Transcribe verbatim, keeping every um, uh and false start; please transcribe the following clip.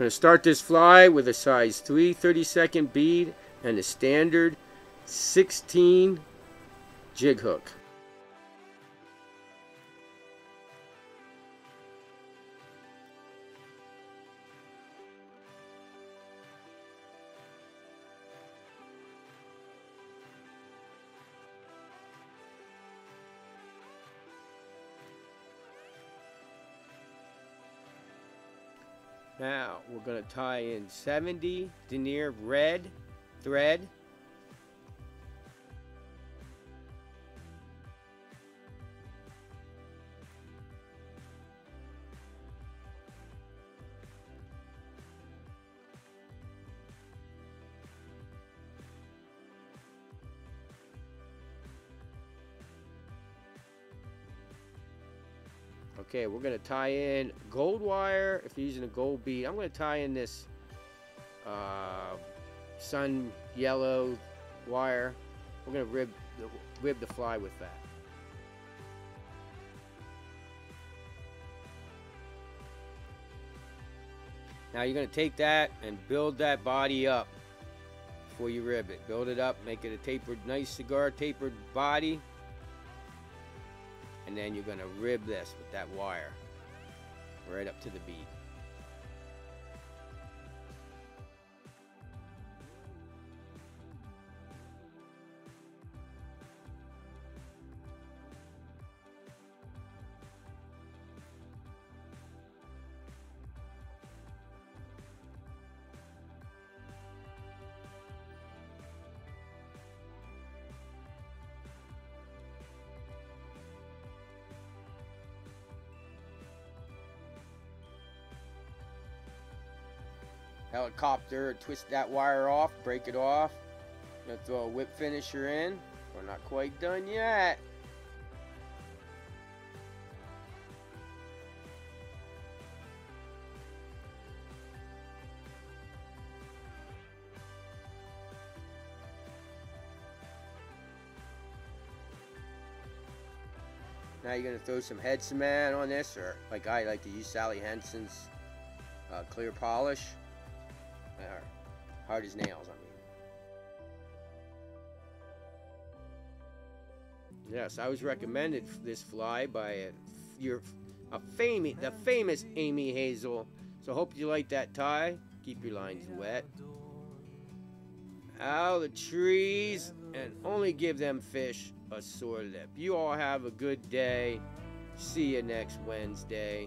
I'm going to start this fly with a size three thirty-second bead and a standard sixteen jig hook. Now we're going to tie in seventy denier red thread. Okay, we're going to tie in gold wire. If you're using a gold bead, I'm going to tie in this uh, sun yellow wire. We're going to rib the, rib the fly with that. Now you're going to take that and build that body up before you rib it. Build it up, make it a tapered, nice cigar tapered body. And then you're going to rib this with that wire right up to the bead. Helicopter, twist that wire off, break it off. I'm gonna throw a whip finisher in. We're not quite done yet. Now you're gonna throw some head cement on this, or like I like to use Sally Henson's uh, clear polish. Hard. Hard as nails, I mean. Yes, I was recommended this fly by a, your, a famous, the famous Amy Hazel. So hope you like that tie. Keep your lines wet. Out the trees and only give them fish a sore lip. You all have a good day. See you next Wednesday.